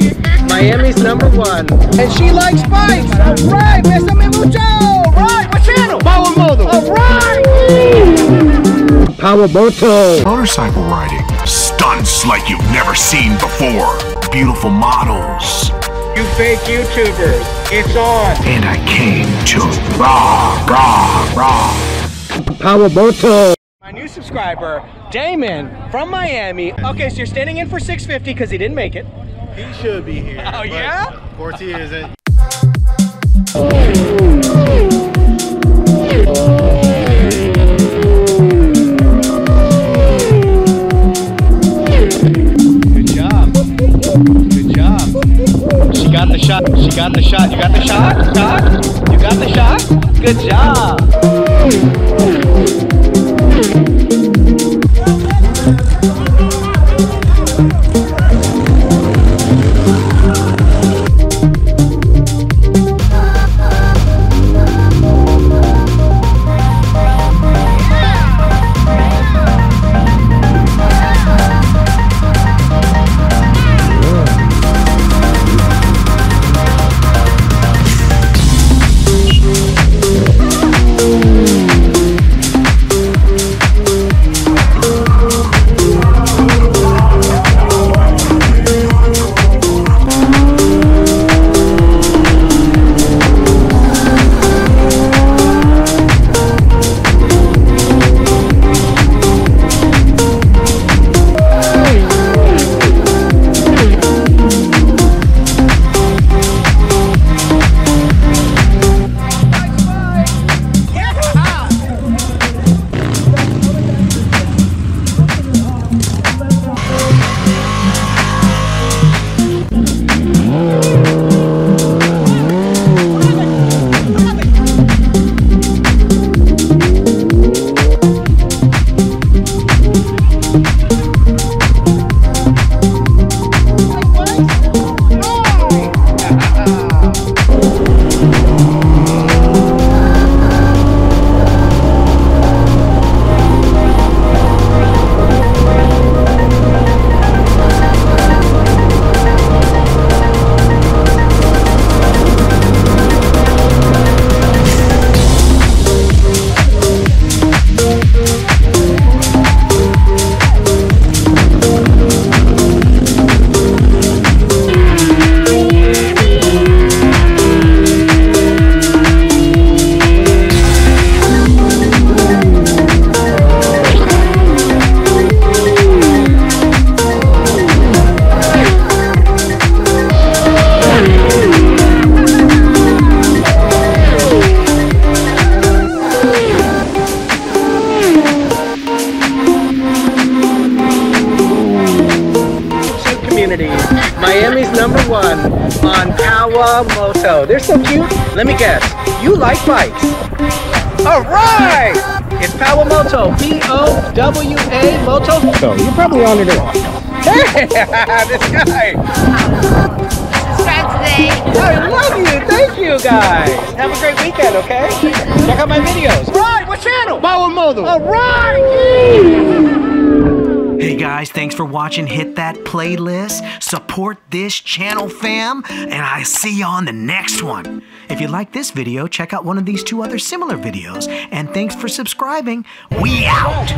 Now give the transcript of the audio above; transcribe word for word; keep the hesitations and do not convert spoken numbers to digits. city. Miami's number one. And she likes bikes. All right, Mister Mendoza. All right, what channel? Powamoto. All right. Powamoto. Motorcycle riding. Stunts like you've never seen before. Beautiful models. You fake YouTubers. It's on. And I came to raw, raw, raw. Powamoto. My new subscriber, Damon, from Miami. Okay, so you're standing in for six fifty because he didn't make it. He should be here. Oh, yeah? Portia isn't. Good job. Good job. She got the shot. She got the shot. You got the shot? Shot? You got the shot? Good job. Miami's number one on Powamoto. They're so cute. Let me guess. You like bikes. All right. It's Powamoto. P O W A Moto. So you probably honored it. Hey, this guy. Subscribe today. I love you. Thank you, guys. Have a great weekend, okay? Check out my videos. All right. What channel? Powamoto. All right. Hey guys, thanks for watching. Hit that playlist, support this channel, fam, and I see you on the next one. If you like this video, check out one of these two other similar videos, and thanks for subscribing. We out.